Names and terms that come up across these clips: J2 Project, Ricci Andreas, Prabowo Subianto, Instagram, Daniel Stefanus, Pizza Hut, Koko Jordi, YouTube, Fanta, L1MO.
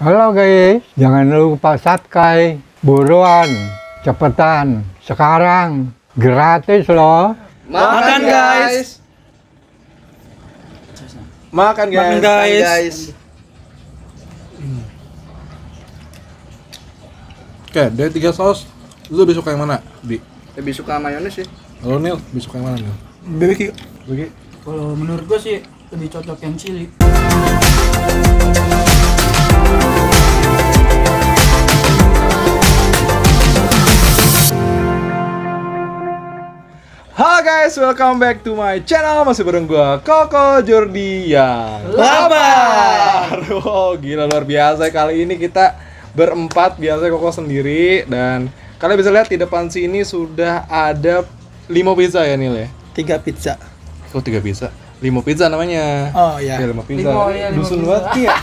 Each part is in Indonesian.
Halo guys, jangan lupa subscribe, buruan, cepetan, sekarang, gratis loh. Makan guys. Makan guys. Makan guys. Oke, dari 3 saus, lu lebih suka yang mana, Bi? Lebih suka mayones sih. Lo Nil, lebih suka yang mana Nil? Barbecue. Kalau menurut gue sih lebih cocok yang chili. Halo guys, welcome back to my channel. Masih bareng gua Koko Jordi yang lapar. Wow, gila luar biasa. Kali ini kita berempat, biasanya Koko sendiri. Dan kalian bisa lihat di depan sini sudah ada 5 pizza ya Nil ya? 3 pizza. Kok 3 pizza? 5 pizza namanya. Oh iya, 5 pizza. Dusun banget ya.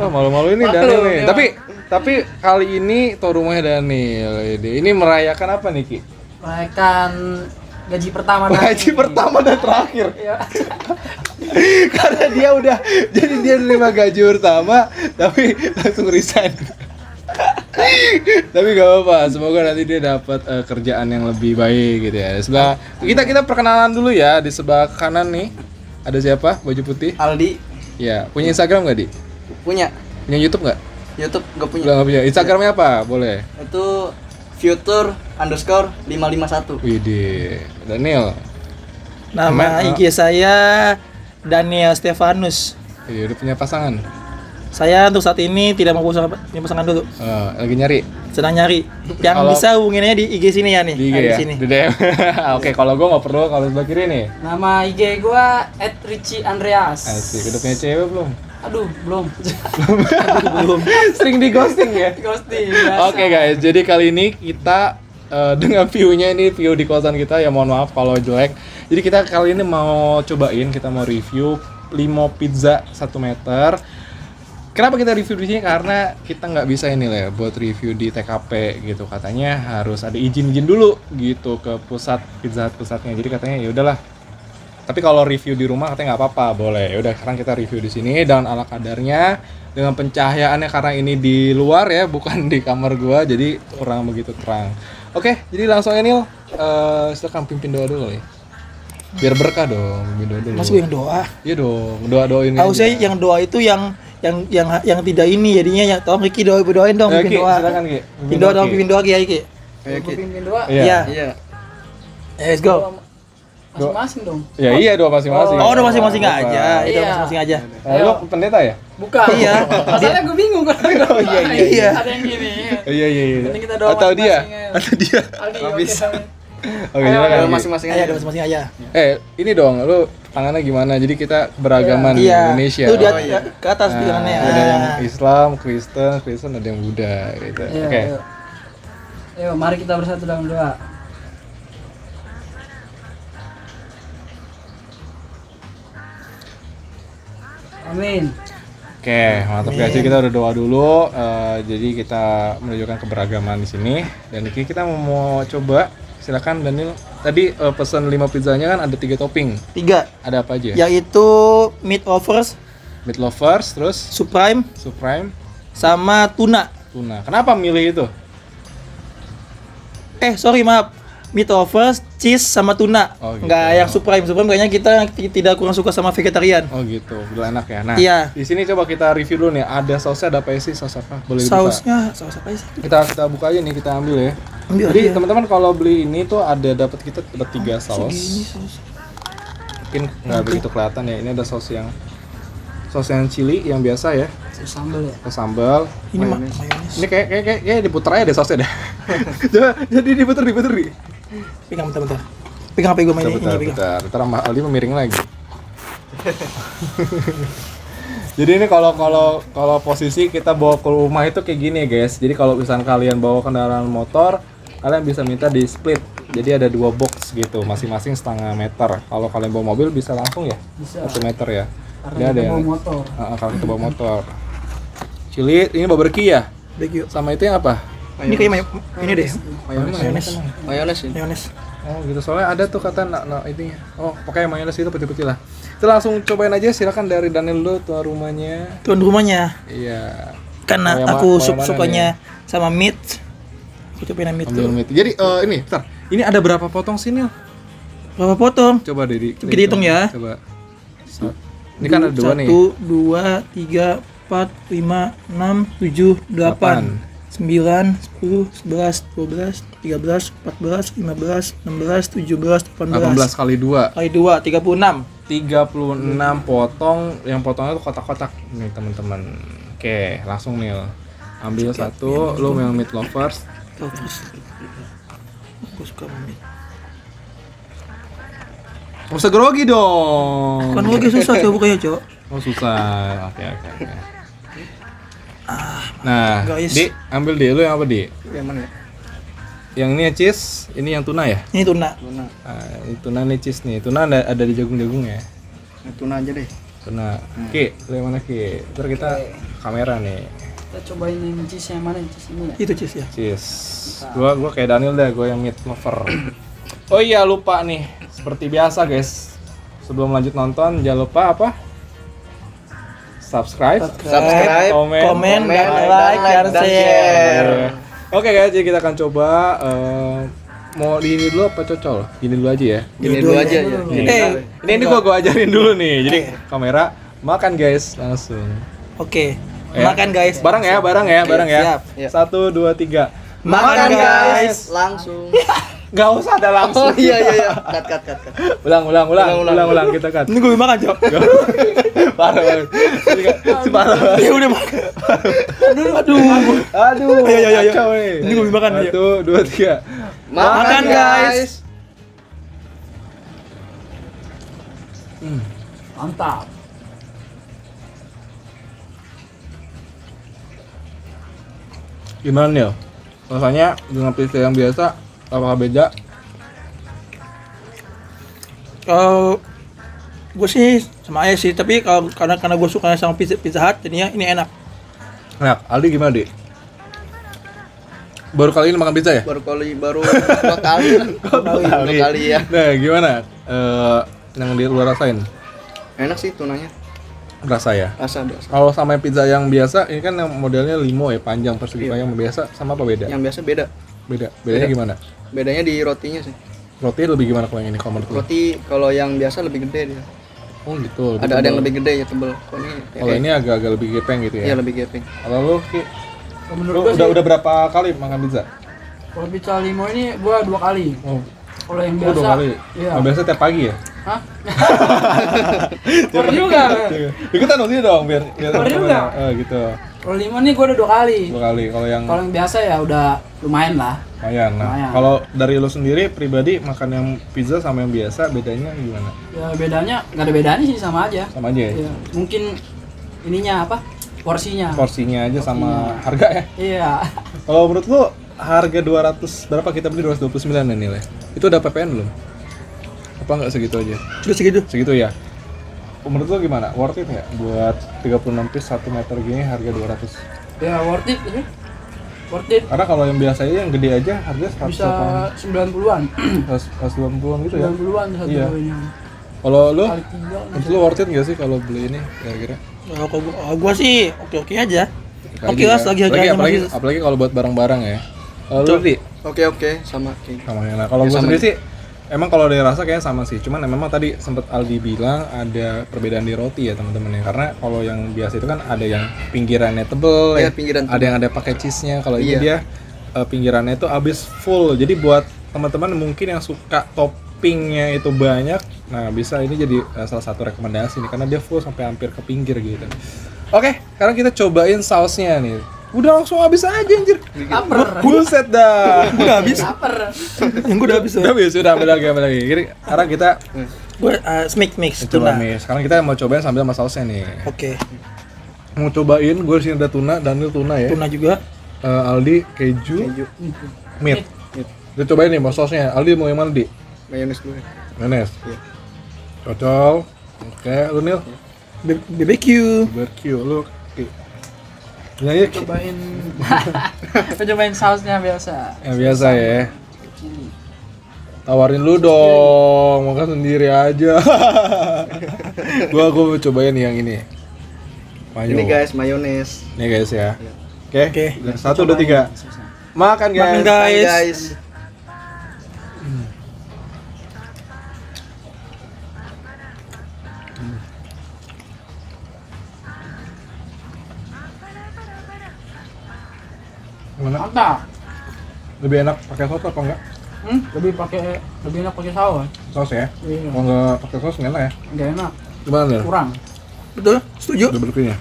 Oh, malu-malu ini Daniel nih. Tapi kali ini tuan rumahnya Daniel. Ini merayakan apa nih Ki? Merayakan gaji pertama dan terakhir. Iya. Karena dia udah jadi dia nerima gaji pertama tapi langsung resign. Tapi gak apa-apa, semoga nanti dia dapat kerjaan yang lebih baik gitu ya. Di sebelah kita perkenalan dulu ya. Di sebelah kanan nih ada siapa? Baju putih. Aldi. Ya, punya Instagram gak, Di? Punya. Punya YouTube gak? YouTube gak punya. Gak punya. Instagramnya apa? Boleh. Itu future_551. Widih, Daniel. Nama IG saya Daniel Stefanus. Iya, udah punya pasangan? Saya untuk saat ini tidak mau punya pasangan dulu. Lagi nyari? Sedang nyari. Yang kalo bisa hubunginnya di IG sini ya nih. Di IG ya? Di sini. Di DM. Oke, kalau gue nggak perlu, kalau sebelah kiri nih. Nama IG gue @Ricci Andreas. Asik, udah punya cewek belum? Aduh, belum. Sering di ghosting ya? Ghosting. Oke guys, jadi kali ini kita dengan view-nya ini view di kosan kita ya, mohon maaf kalau jelek. Jadi kita kali ini mau cobain, kita mau review 5 pizza 1 meter. Kenapa kita review di sini? Karena kita nggak bisa ini lah ya, buat review di TKP gitu. Katanya harus ada izin-izin dulu gitu ke pusat pizza pusatnya. Jadi katanya ya udahlah. Tapi kalau review di rumah katanya nggak apa-apa, boleh. Udah, sekarang kita review di sini dan ala kadarnya dengan pencahayaannya, karena ini di luar ya, bukan di kamar gua, jadi kurang begitu terang. Oke, jadi langsung ya Nil, silakan pimpin doa dulu ya. Biar berkah dong, pimpin doa dulu. Mas yang doa? Iya dong, doa-doain. Tahu saya yang doa itu yang tidak ini jadinya yang tolong Riki doain dong, pimpin doa. Silakan Ki. Pimpin doa dong, pimpin doa Ki. Pimpin doa. Iya. Let's go. Masing-masing dong. Ya iya, doa masing-masing. Oh, doa masing-masing aja. Itu masing-masing aja. Lu pendeta ya? Bukan. Iya. Masalahnya gue bingung kan. Oh iya iya. Ada yang gini. Iya. Nanti kita doa atau dia. Habis. Oke, doa masing-masing aja, ini dong, lu tangannya gimana? Jadi kita keberagaman di Indonesia. Itu ke atas tangannya. Ada yang Islam, Kristen, ada yang Buddha gitu. Oke. Ayo, mari kita bersatu dalam doa. Amin. Oke, mantap guys. Jadi kita udah doa dulu. Jadi kita menunjukkan keberagaman di sini. Dan kita mau coba. Silakan Daniel. Tadi pesan 5 pizzanya kan ada 3 topping. 3. Ada apa aja? Yaitu meat lovers, terus supreme, sama tuna. Kenapa milih itu? Meat lovers, cheese sama tuna. Oh, gitu. Nggak yang supreme kayaknya kita tidak kurang suka sama vegetarian. Oh gitu, udah enak ya. Nah, di sini coba kita review dulu nih. Ada sausnya, ada apa sih? Saus apa? Boleh dibuka? Sausnya, saus apa sih? Kita buka aja nih, kita ambil ya. Jadi teman-teman kalau beli ini tuh kita dapat 3 saus. Mungkin nggak begitu kelihatan ya. Ini ada saus yang chili yang biasa ya. Sambal. Ini mayones. Ini kayak diputer aja deh sausnya deh. Jadi diputer nih. Pegang bentar. Pegang apa gue main ini? Bentar sama Aldi memiring lagi. Jadi ini kalau posisi kita bawa ke rumah itu kayak gini ya guys. Jadi kalau misalkan kalian bawa kendaraan motor, kalian bisa minta di split. Jadi ada 2 box gitu, masing-masing setengah meter. Kalau kalian bawa mobil bisa langsung ya? Bisa. 1 meter ya. Karena kita bawa motor. Kalau kita bawa motor. Chili, ini barbecue ya? Barbecue. Sama itu yang apa? Ini kayak ini deh. Mayones. Oh gitu, soalnya ada tuh kata itunya. Oh, pakai mayones itu putih-putih lah. Kita langsung cobain aja, silakan dari Daniel dulu tuan rumahnya. Iya. karena aku sukanya sama meat. Aku cobain meat dulu. Jadi ini, bentar. Ini ada berapa potong sih, Nil? Berapa potong? Coba deh, kita hitung ya. Coba. Ini kan ada 2 nih. 1, 2, 3, 4, 5, 6, 7, 8, 9, 10, 11, 12, 13, 14, 15, 16, 17, 18 kali 2 36 potong, yang potongnya tuh kotak-kotak nih teman-teman. Oke, langsung nih ambil satu, lu yang meat lovers. Aku suka meat. Gak usah grogi dong. Kan grogi susah coba bukanya, Cok. Oh susah, oke. Nah, guys. Di, ambil di, lu yang apa di? Yang mana? Yang ini ya cheese, ini yang tuna ya? Ini tuna. Nah, ini tuna nih cheese nih. Tuna ada di jagung-jagung ya? Nah, tuna aja deh. Tuna. Ki, lu yang mana Ki? Ntar kita kamera nih. Kita cobain yang cheese yang mana? Cheese ini ya? Itu cheese ya? Cheese. Gua kayak Daniel dah, gua yang meat lover. Oh iya lupa nih, seperti biasa guys. Sebelum lanjut nonton, jangan lupa apa? Subscribe, komen, dan like, dan share. Oke guys, jadi kita akan coba mau di ini dulu apa cocol? Gini dulu aja ya. Gini dulu aja. Ini gua ajarin dulu nih. Jadi kamera makan guys langsung. Oke. Makan guys. Bareng ya. Siap. 1, 2, 3. Makan guys langsung. Gak usah ada langsung. Oh iya. Cut. Ulang. Kita cut. Ini gue makan, Cok. Parah. Ya udah makan. Aduh. Ayo. Ini gue makan. 1, 2, 3. Makan, guys. Mantap. Gimana ya? Rasanya dengan pizza yang biasa apakah beda? Gue sih sama aja sih, tapi kalau karena gue suka sama pizza Hut, jadinya ini enak. Enak. Aldi gimana, Di? Baru kali ini makan pizza ya? Baru 2 kali. 2 kali ya. Nah, gimana? Yang di luar rasain? Enak sih tunanya. Rasa ya? Rasa. Kalau sama pizza yang biasa, ini kan yang modelnya limo ya, panjang persegi panjang biasa, sama apa beda? Yang biasa beda. Bedanya gimana? Bedanya di rotinya sih. Roti lebih gimana kalau yang ini? Roti kalau yang biasa lebih gede dia. Oh gitu. Ada yang lebih gede ya, tebel. Kalau ini agak-agag lebih gepeng gitu ya. Iya, lebih gepeng. Kalau lu Ki, menurut lu udah berapa kali makan pizza? Kalau pizza limo ini gua 2 kali. Oh. Kalau yang biasa 2 kali. Iya. Yang biasa tiap pagi ya? Hah? Hahaha. Juga. Ikutan nonton dong biar juga. Gitu. Kalau limo nih gue udah 2 kali. 2 kali. Kalau yang biasa ya udah lumayan lah. Lumayan. Kalau dari lo sendiri pribadi makan yang pizza sama yang biasa bedanya gimana? Ya bedanya nggak ada bedanya sih, sama aja. Sama aja. Ya? Mungkin ininya apa? Porsinya. Porsinya aja sama harga ya? Iya. Kalau menurut lo harga 200 berapa kita beli 229 ya nilai? Itu udah PPN belum? Apa nggak segitu aja? Udah segitu. Segitu ya. Menurut lo gimana? Worth it ya? Buat 36 piece 1 meter gini harga 200. Ya worth it ini. Worth it. Karena kalau yang biasanya yang gede aja harga 100. Bisa 90-an. 190-an gitu ya. 90-an harganya. Iya. Kalau lo? Menurut lo worth it enggak sih kalau beli ini kira-kira? Nah, kalau gua sih oke-oke aja. Oke lah lagi harganya masih. Apalagi kalau buat barang-barang ya. Lo Di? Oke, sama kayak. Sama yang lah. Kalau gua sendiri sih emang kalau dari rasa kayaknya sama sih, cuman memang tadi sempat Aldi bilang ada perbedaan di roti ya teman-teman ya, karena kalau yang biasa itu kan ada yang pinggirannya tebel, ada yang ada pakai cheese-nya. Kalau ini dia pinggirannya itu habis full, jadi buat teman-teman mungkin yang suka toppingnya itu banyak, nah bisa ini jadi salah satu rekomendasi nih karena dia full sampai hampir ke pinggir gitu. Oke, sekarang kita cobain sausnya nih. Udah langsung habis aja anjir. Buset dah. Udah habis. Yang gua udah habis. Udah ambil lagi. Jadi sekarang kita mix tuna. Sekarang kita mau cobain sambil sama sausnya nih. Oke. Mau cobain, gue di sini ada tuna, Daniel tuna ya. Tuna juga. Aldi keju. Meat. Kita cobain nih sama sausnya. Aldi mau yang mana, Di? Mayones dulu. Mayones. Iya. Cocol. Oke, lu Nil. BBQ lu. Ya, cobain sausnya biasa. Yang biasa ya. Tawarin lu dong, makan sendiri aja. Gua cobain yang ini. Mayo. Ini guys, mayones. Ini guys ya. Oke. 1, 2, 3. Makan guys. Makan guys. Mantap. Lebih enak pakai saus apa enggak? Lebih enak pakai saus. Saus ya? Iya. Kalau enggak pakai saus enggak enak ya? Enggak enak. Gimana? Kurang. Betul? Setuju? Udah berkunya.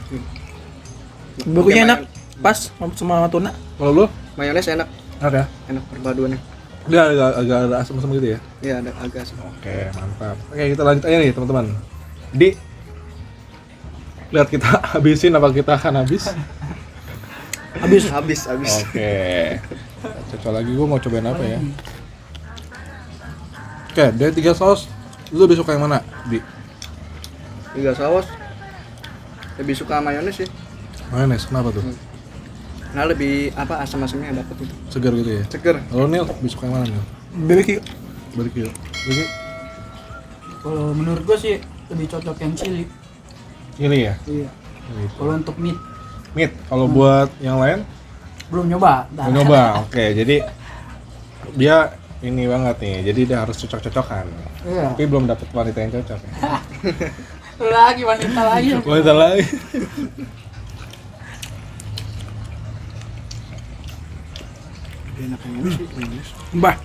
Berkunya enak. Pas sama tuna. Kalau lu? Mayones enak. Enak ya? Enak perpaduannya. Dia agak ada asam-asam gitu ya? Iya, ada agak asam. Oke, mantap. Oke, kita lanjut aja nih, teman-teman. Di lihat kita habisin apa kita akan habis? Habis. Oke. Coba lagi, gue mau cobain apa ya? Oke, dari 3 saus, lu lebih suka yang mana, Bi? 3 saus, lebih suka mayones sih. Mayones, kenapa tuh? Nah, lebih apa asam-asamnya dapet itu. Segar gitu ya? Segar. Kalau Nil, lebih suka yang mana Nil? Barbecue. Kalau menurut gue sih lebih cocok yang chili. Chili ya? Iya. Kalau untuk meat, kalau buat yang lain belum nyoba. Oke, jadi dia ini banget nih, jadi dia harus cocok-cocokan. Iya. Tapi belum dapet wanita yang cocok. Wanita lagi. Mbah.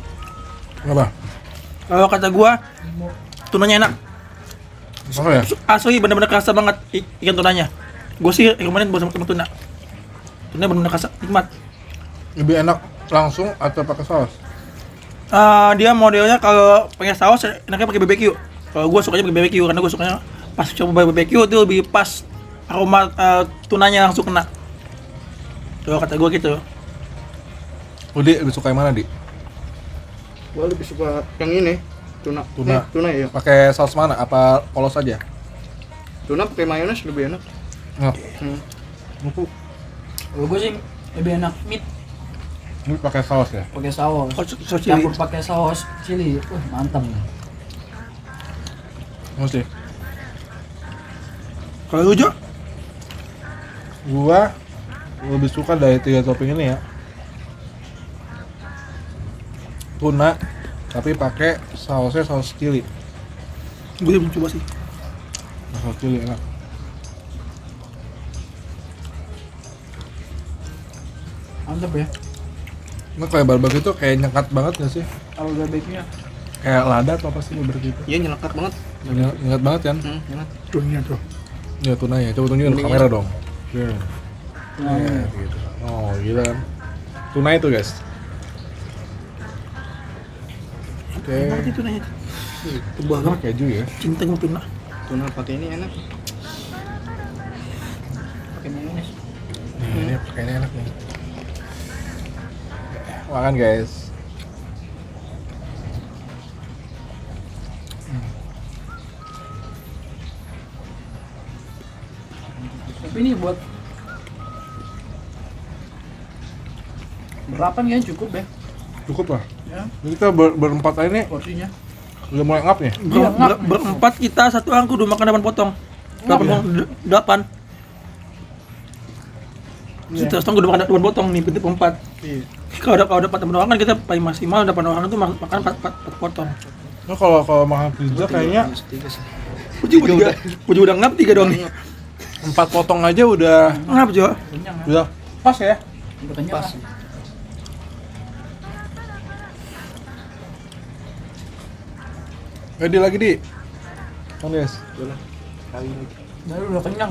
Kalau kata gua tunanya enak. Oh ya? Asli benar-benar kerasa banget ikan tunanya. Gue sih rekomenin buat sama tuna. Tuna benar-benar kasar, nikmat. Lebih enak langsung atau pakai saus? Dia modelnya kalau pakai saus enaknya pakai BBQ. Kalau gue sukanya pakai BBQ karena gue sukanya pas coba BBQ itu lebih pas aroma tunanya langsung kena. Tuh kata gue gitu. Udi lebih suka yang mana, Di? Gue lebih suka yang ini, tuna. Tuna ya. Pakai saus mana? Apa polos aja? Tuna pakai mayones lebih enak. Kalau gue sih lebih enak meat. Ini pakai saus ya? Pakai saus. Campur pakai saus chili. Mantap. Mesti. Kalau lu, Jo? Gua lebih suka dari 3 topping ini ya. Tuna tapi pakai sausnya saus chili. Gue belum coba sih. Saus chili enak. Mantap ya. Ini kayak barbecue itu kayak nyekat banget gak sih? Kalau barbecue-nya kayak lada atau apa sih barbecue itu? Iya, nyekat banget. Nyekat banget kan? Nyekat. Tunanya tuh. Ya tunanya. Coba tunjukin ke kamera dong. Yeah. Nah, ya, gitu. Oh, gila kan. Tuna itu, guys. Oke. Nanti tunanya tuh. Tebal banget keju ya. Cinta sama tuna. Tuna pakai ini enak. Pakai mayones. Ini pakainya enak nih. Makan guys. Tapi ini buat berapan kan cukup ya? Cukup lah. Ya. Kita berempat aja nih. Porsinya. Udah mulai ngap nih. Berempat kita 1 angku udah makan 8 potong. 8. Iya. 1 potong udah makan 8 potong nih, bentuk 4. Iya. Kalau dapat teman orang kan kita paling maksimal dapat orang itu makan 4 potong. Nah, kalau makan pizza kayaknya udah ngap 3 doang nih. 4 potong aja udah ngap, Jo. Udah pas ya? Udah kenyang. Pas. Ready lagi, Di. Guys. Udah. Kali lagi. Udah kenyang.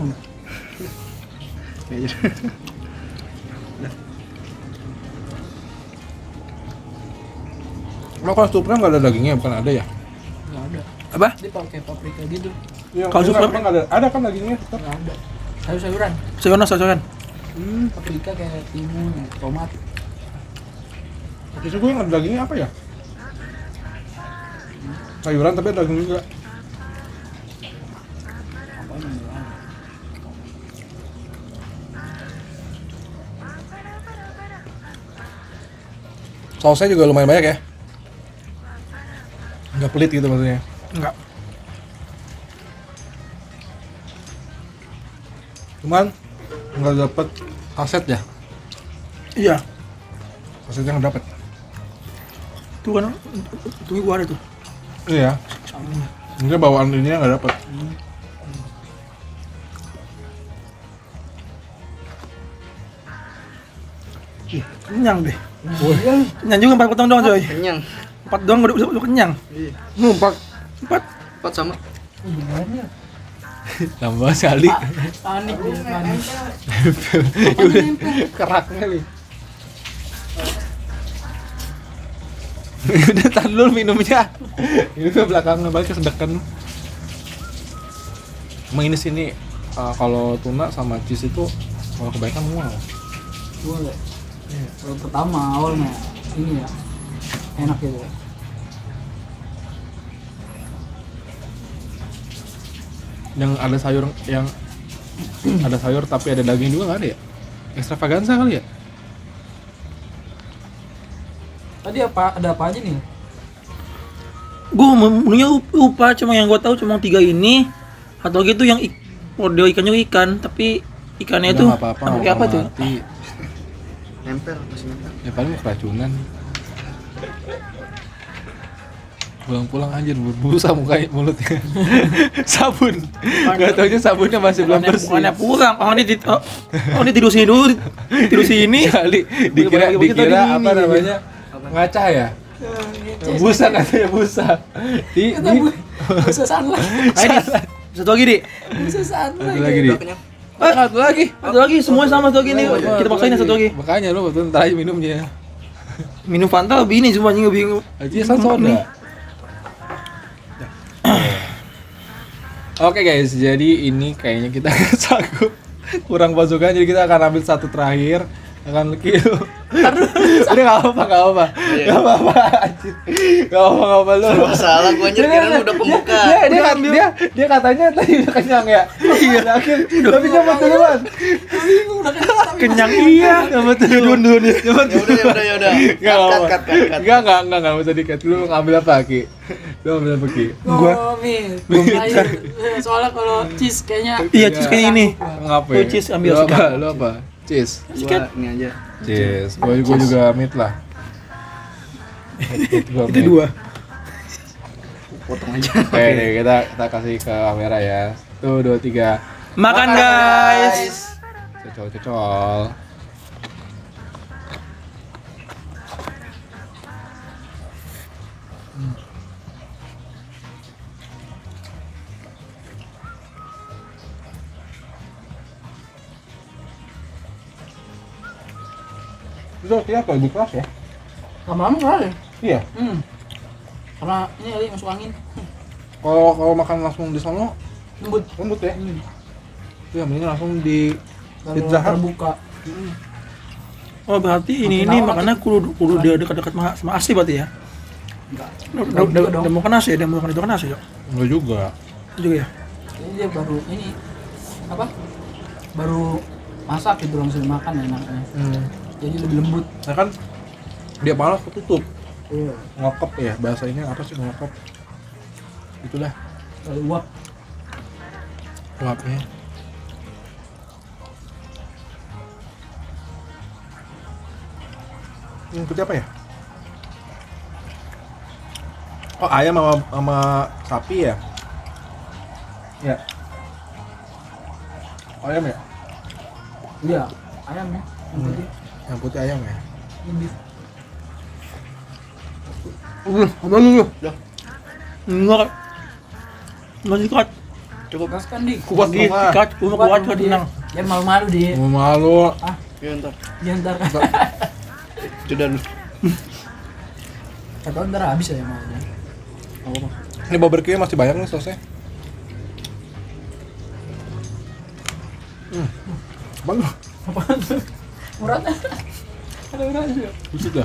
Lo kalau supreme nggak ada dagingnya, bukan ada ya? Nggak ada. Apa? Dia pakai paprika gitu. Ya, kalau supreme nggak ada kan dagingnya? Nggak ada. Sayur-sayuran. Sayuran. Paprika kayak timun, tomat. Terus gue yang ada dagingnya apa ya? Sayuran tapi ada daging juga. Apa yang ada? Sausnya juga lumayan banyak ya? Nggak pelit gitu maksudnya? Enggak. cuman nggak dapet kaset ya. Iya, kasetnya nggak dapet tuh kan, tuh gua ada tuh. Iya, ini bawaan ini nggak dapet. Kenyang deh. Kenyang juga 4 potong doang coy. Kenyang. 4 doang udah kenyang. Iya. 4 sama. Gimana? Tambah sekali. Panik nih, panik. Udah keraknya nih. Udah tahan dulu minumnya. Ini ke belakang balik kesedekan. Emang ini sini kalau tuna sama cheese itu kalau kebaikan mual. Boleh. Kalau pertama awalnya ini ya enak gitu ya. Yang ada sayur, yang ada sayur tapi ada daging juga nggak ada ya? Extravaganza kali ya? Tadi apa, ada apa aja nih? Gua menunya lupa, cuma yang gua tahu cuma 3 ini atau gitu yang model ikannya ikan tapi ikannya itu pakai apa tuh? Nempel, masih nempel ya, paling keracunan. Pulang-pulang anjir berbusa mukanya, mulutnya sabun, nggak taunya sabunnya masih belum bersih. Bukannya pulang, ini tidur sini dulu, tidur sini kali. Dikira apa namanya, ngaca ya, busa katanya, busa di busa sunlight. Satu lagi di busa sunlight. Satu lagi, semua sama satu lagi nih. Kita paksain satu lagi. Makanya lu betul entar aja minumnya. Minum Fanta lebih ini cuma nyinggih bingung. Aja sono nih. Oke guys, jadi ini kayaknya kita sanggup. Kurang pasukan, jadi kita akan ambil satu terakhir. Akan kill. Aduh, udah enggak apa-apa lu. Salah gua anjir, kira udah pembuka. Dia katanya tadi udah kenyang ya. Iya, tapi coba duluan. Kenyang iya, coba duluan. Ya udah. Enggak usah dikat. Lu ngambil apa, Ki? Gua soalnya kalau cheese kayaknya. Iya, cheese kayak ini. Ngapain? Cheese ambil suka. Lu apa? Cheese, gua ini aja. Cheese, gua juga meat lah. Itu dua. Potong aja. Oke, deh, kita kasih ke kamera ya. 1, 2, 3. Makan guys. Cocol. Dia kayak lebih keras ya? Lama-lama keras ya? Iya? Karena ini kali masuk angin. Kalau makan langsung di sana lembut ya? Iya, mending langsung di pizza buka. Oh berarti ini makannya kudu dia dekat-dekat sama asli berarti ya? Enggak. Udah mau kenas ya? Udah mau makan nasi ya? Enggak juga. Juga ya? Ini dia baru ini apa? Baru masak gitu langsung dimakan ya enaknya. Jadi lebih lembut. Nah kan dia malah ketutup. Iya. Ngokep ya, bahasanya apa sih ngokep? Itulah. Uap. Uapnya. Ini putih apa ya? Oh ayam sama sapi ya? Iya. Ayam ya? Iya, ayam ya. Yang putih ayam ya? Enggak cukup mas kan di kuat tenang. Jangan malu-malu deh. Malu-malu ah, ya ntar sudah dulu kata ntar habis aja malunya. Ini barbecue masih banyak nih sausnya. Apaan tuh? Murahnya ada murahnya busuk dah.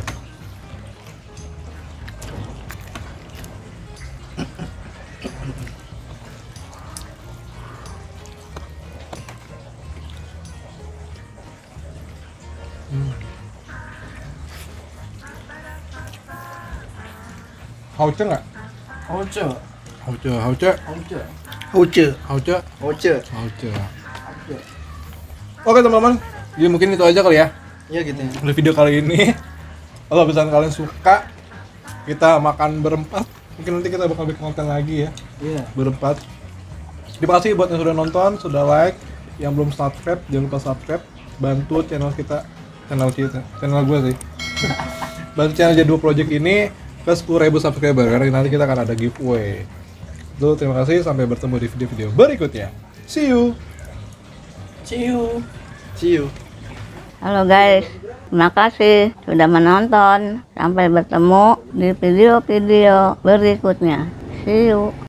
Hauce nggak? Hauce Oke teman-teman, jadi mungkin itu aja kali ya. Iya gitu ya. Di video kali ini, kalau misalkan kalian suka kita makan berempat, mungkin nanti kita bakal bikin konten lagi ya. Iya. Berempat. Terima kasih buat yang sudah nonton, sudah like, yang belum subscribe jangan lupa subscribe, bantu channel gue sih. Bantu channel J2 Project ini ke 10.000 subscriber, karena nanti kita akan ada giveaway. Itu terima kasih, sampai bertemu di video-video berikutnya. See you. See you. See you. Halo guys, terima kasih sudah menonton. Sampai bertemu di video-video berikutnya. See you.